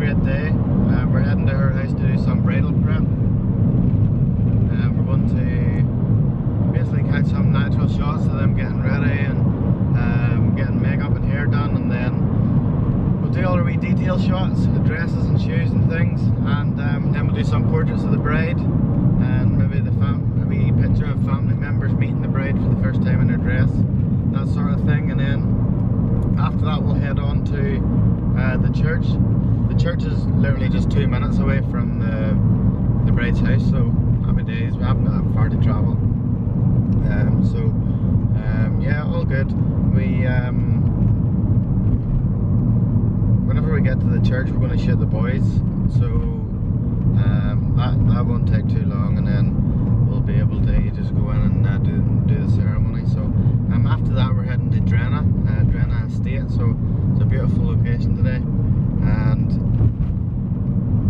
great day. We're heading to her house to do some bridal prep. We're going to basically catch some natural shots of them getting ready and getting makeup and hair done, and then we'll do all the wee detail shots, the dresses and shoes and things, and then we'll do some portraits of the bride and maybe a wee picture of family members meeting the bride for the first time in her dress, that sort of thing. And then after that we'll head on to the church. The church is literally just 2 minutes away from the bride's house, so happy days, we haven't got that far to travel. Yeah, all good. We whenever we get to the church we're going to shoot the boys, so that won't take too long, and then we'll be able to just go in and do the ceremony. So after that we're heading to Drenagh, Drenagh Estate, so it's a beautiful location today, and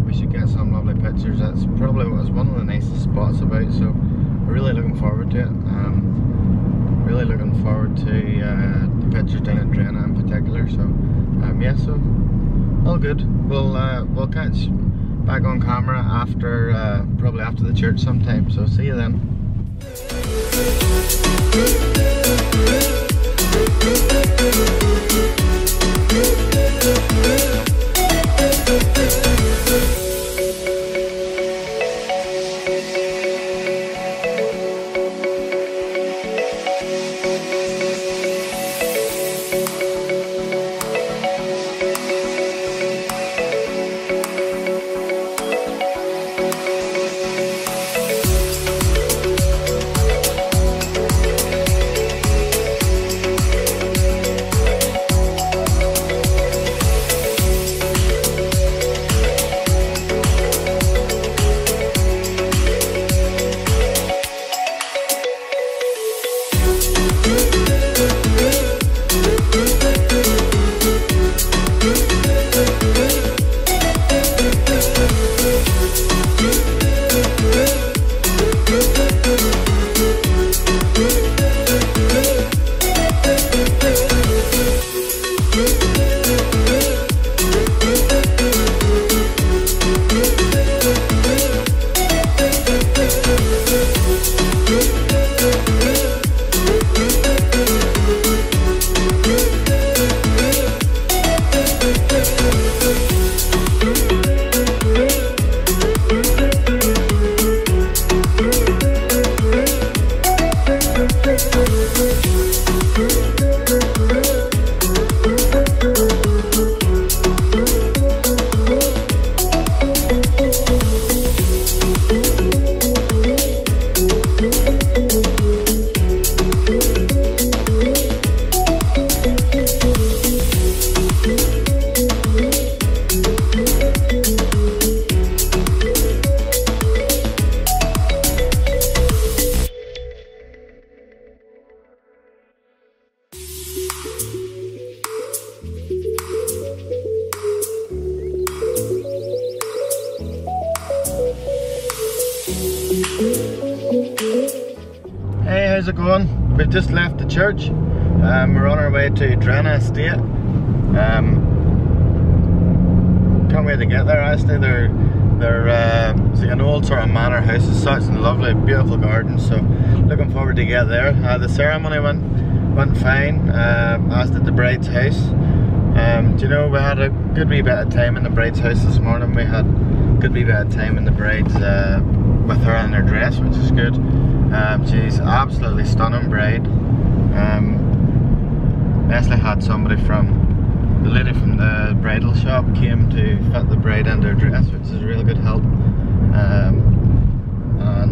we should get some lovely pictures. That's probably what is one of the nicest spots about, so we're really looking forward to it. Really looking forward to the pictures down at Drenagh in particular. So yeah, so all good. We'll catch back on camera after probably after the church sometime, so see you then. Hey, how's it going? We've just left the church. We're on our way to Drenagh Estate. Can't wait to get there. Actually, it's like an old sort of manor house as such, and lovely, beautiful garden. So, looking forward to get there. The ceremony went fine. As did the bride's house. Do you know, we had a good wee bit of time in the bride's house this morning. We had a good wee bit of time in the bride's with her in her dress, which is good. She's absolutely stunning bride. Leslie had somebody from, the lady from the bridal shop came to fit the bride into her dress, which is a really good help.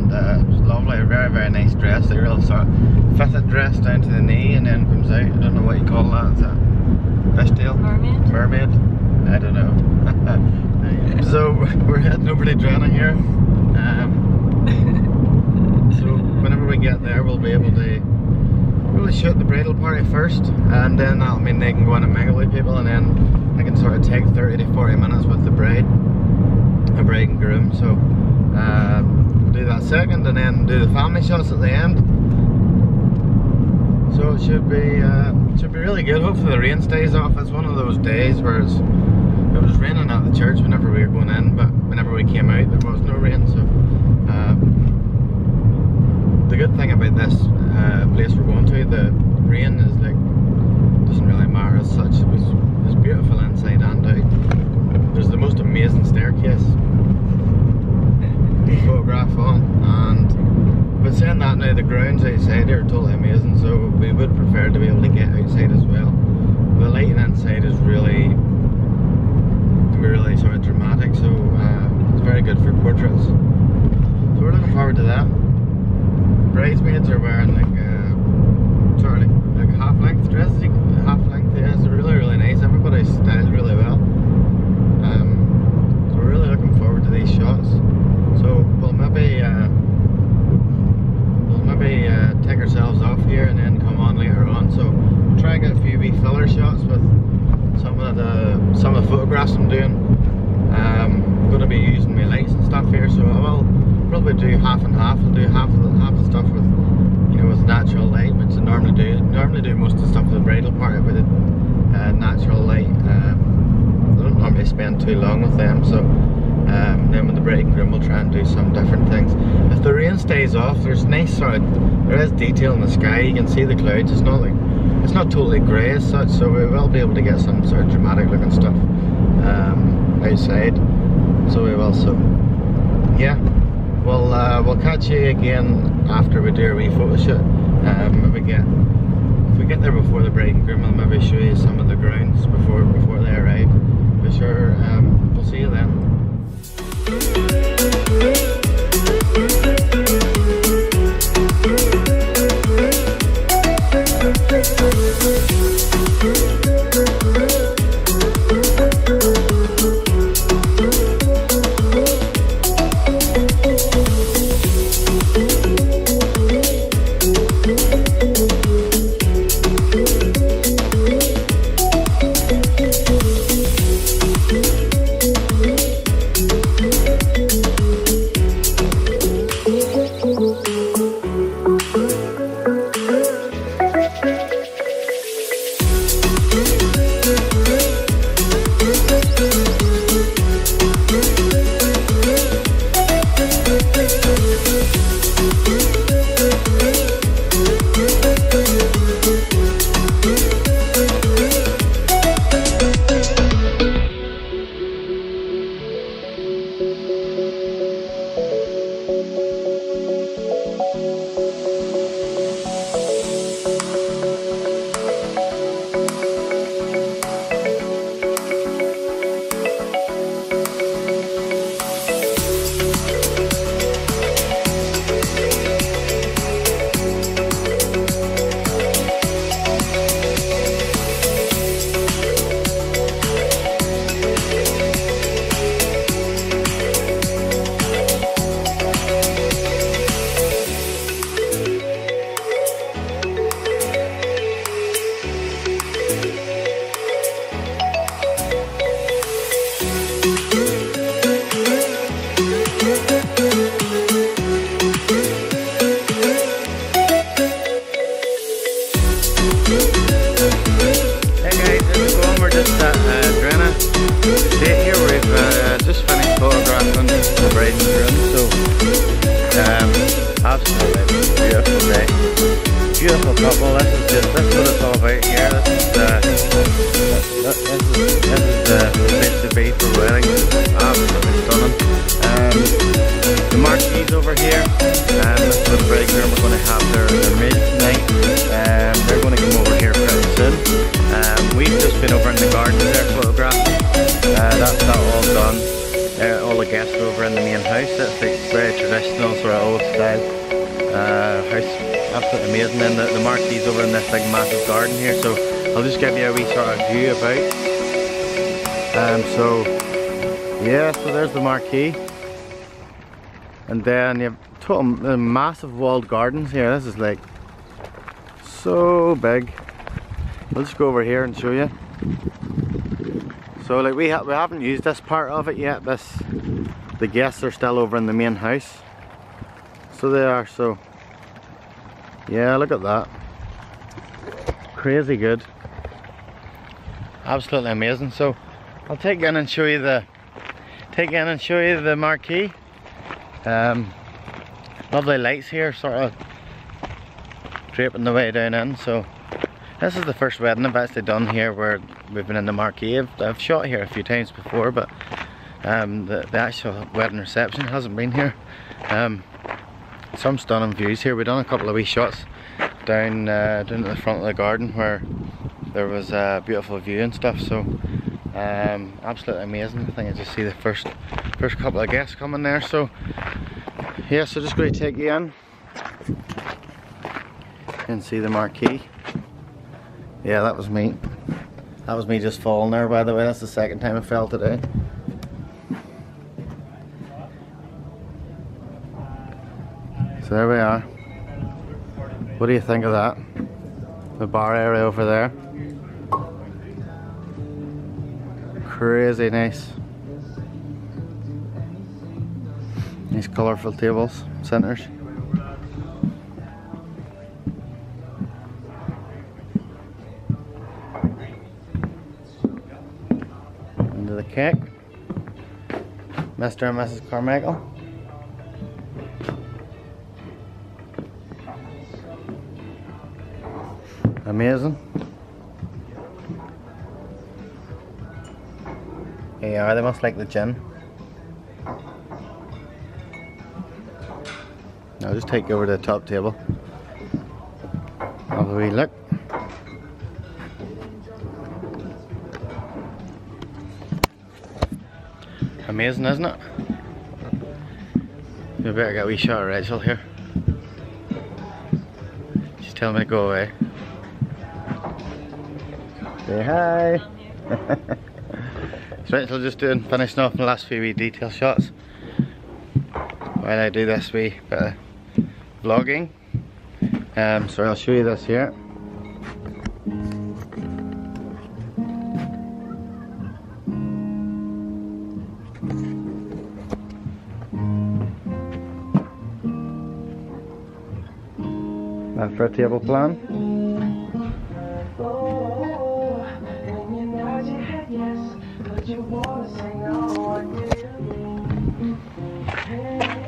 It was lovely, a very, very nice dress. A real sort of fitted dress down to the knee and then comes out, I don't know what you call that, is that fishtail? Mermaid? I don't know. So we're heading over to Drenagh here. So whenever we get there we'll be able to really shoot the bridal party first, and then that'll mean they can go in and mingle with people, and then I can sort of take 30 to 40 minutes with the bride and groom. So we'll do that second and then do the family shots at the end. So it should be really good. Hopefully the rain stays off. It's one of those days where it was raining at the church. we were going in, but whenever we came out there was no rain. So the good thing about this place we're going to, the rain is like doesn't really matter as such. It's beautiful inside and out. There's the most amazing staircase photograph on, and but saying that now, the grounds outside are totally amazing, so we would prefer to be able to get outside as well. The lighting inside is really sort of dramatic, so it's very good for portraits. So we're looking forward to that. Bridesmaids are wearing like a sort of like half-length dress, half-length dress. It's really nice. Everybody's styled really well. So we're really looking forward to these shots. So we'll maybe take ourselves off here and then come on later on. So we'll try and get a few wee filler shots with some of the photographs I'm doing. I'm going to be using my lights and stuff here, so I will probably do half and half. I'll do half the stuff with, you know, with natural light, which I normally do. I normally do most of the stuff with the bridal party with natural light. I don't normally spend too long with them, so then with the bride and groom we'll try and do some different things. If the rain stays off, there's nice sort of, there is detail in the sky. You can see the clouds. It's not like, it's not totally grey as such, so we will be able to get some sort of dramatic looking stuff outside. So we will. So yeah, we'll catch you again after we do our wee photo shoot. If we get there before the bride and groom, I'll maybe show you some of the grounds before they arrive. But sure, we'll see you then. So there's the marquee, and then you have total massive walled gardens here. This is like so big. We'll just go over here and show you. So like we haven't used this part of it yet. The guests are still over in the main house. So they are. So yeah, look at that. Crazy good. Absolutely amazing. So I'll take you in and show you the take in and show you the marquee. Lovely lights here, sort of draping the way down in. So this is the first wedding I've actually done here where we've been in the marquee. I've shot here a few times before, but the actual wedding reception hasn't been here. Some stunning views here. We've done a couple of wee shots down at the front of the garden where there was a beautiful view and stuff, so absolutely amazing. I think I just see the first couple of guests coming there, so yeah, so just going to take you in and see the marquee. Yeah, that was me. That was me just falling there, by the way. That's the second time I fell today. So there we are. What do you think of that? The bar area over there. Crazy nice. Nice colourful tables, centres. Into the cake. Mr. and Mrs. Carmichael. Amazing. Yeah, they must like the gin. I'll just take you over to the top table. Have a wee look. Amazing, isn't it? We better get a wee shot of Rachel here. She's telling me to go away. Say hi! So Rachel's just doing, finishing off the last few wee detail shots while I do this wee bit of vlogging. So I'll show you this here. And for a table plan.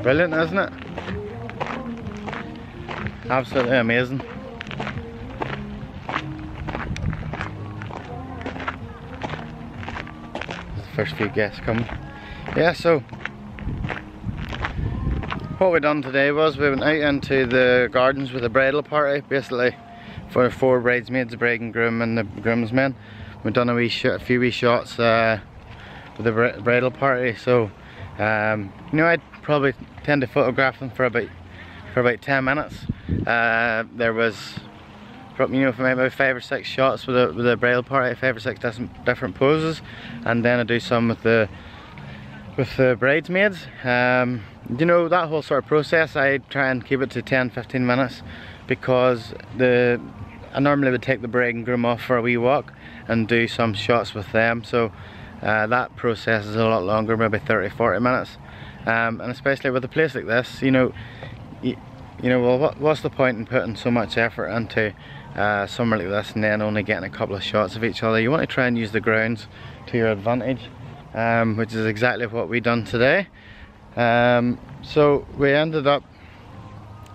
Brilliant, isn't it? Absolutely amazing. The first few guests coming. Yeah, so what we done today was we went out into the gardens with a bridal party, basically for 4 bridesmaids, the bride and groom and the groomsmen. We've done a few wee shots with the bridal party, so you know, I'd probably tend to photograph them for about 10 minutes. There was, you know, for maybe 5 or 6 shots with the bridal party, 5 or 6 different poses, and then I do some with the bridesmaids. You know, that whole sort of process, I try and keep it to 10-15 minutes because I normally would take the bride and groom off for a wee walk and do some shots with them. So that process is a lot longer, maybe 30-40 minutes. And especially with a place like this, you know, well, what's the point in putting so much effort into somewhere like this and then only getting a couple of shots of each other? You want to try and use the grounds to your advantage, which is exactly what we done today. So we ended up,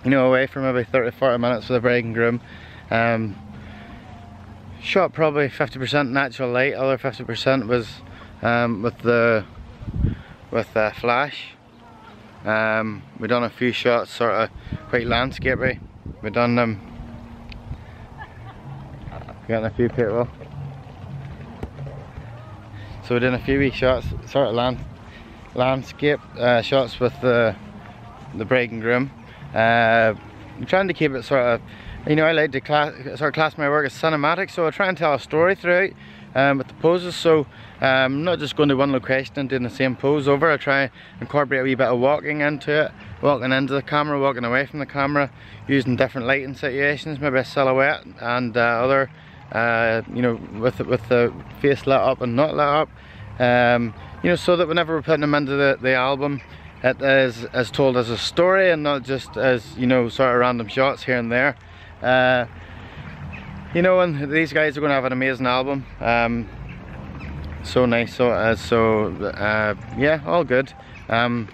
you know, away for maybe 30-40 minutes with the bride and groom. Shot probably 50% natural light, other 50% was with a flash. We've done a few shots sort of quite landscapey. We've done them getting a few people. So we've done a few wee shots, sort of landscape shots with the bride and groom. I'm trying to keep it sort of, you know, I like to class my work as cinematic, so I try and tell a story throughout with the poses. So I'm not just going to one location and doing the same pose over. I try and incorporate a wee bit of walking into it, walking into the camera, walking away from the camera, using different lighting situations, maybe a silhouette and other, you know, with the face lit up and not lit up, you know, so that whenever we're putting them into the album, it is as told as a story and not just as, you know, sort of random shots here and there. You know, and these guys are going to have an amazing album. so nice. Yeah, all good. So I'm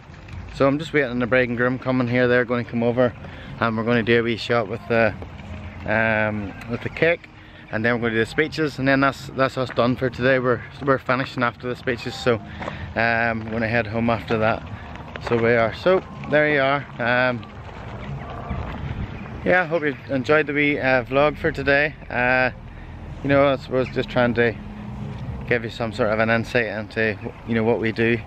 just waiting on the bride and groom coming here. They're going to come over and we're going to do a wee shot with the cake, and then we're going to do the speeches, and then that's us done for today. We're finishing after the speeches, so we're going to head home after that. So we are. So there you are. Yeah, I hope you enjoyed the wee vlog for today. You know, I was just trying to give you some sort of an insight into, you know, what we do.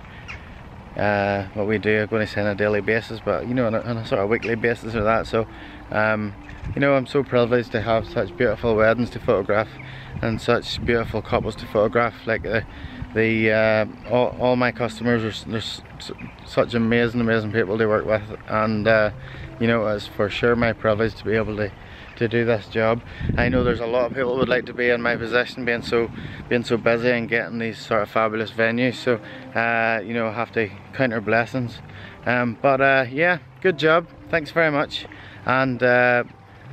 I'm going to say on a daily basis, but you know, on a sort of weekly basis or that. So you know, I'm so privileged to have such beautiful weddings to photograph and such beautiful couples to photograph. Like all my customers are such amazing people to work with, and you know, it's for sure my privilege to be able to do this job. I know there's a lot of people who would like to be in my position, being so busy and getting these sort of fabulous venues. So you know, I have to count our blessings. Yeah, good job. Thanks very much, and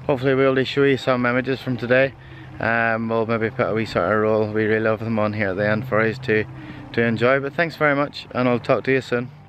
hopefully we'll be show you some images from today. We'll maybe put a wee sort of reel of them on here at the end for us to enjoy. But thanks very much, and I'll talk to you soon.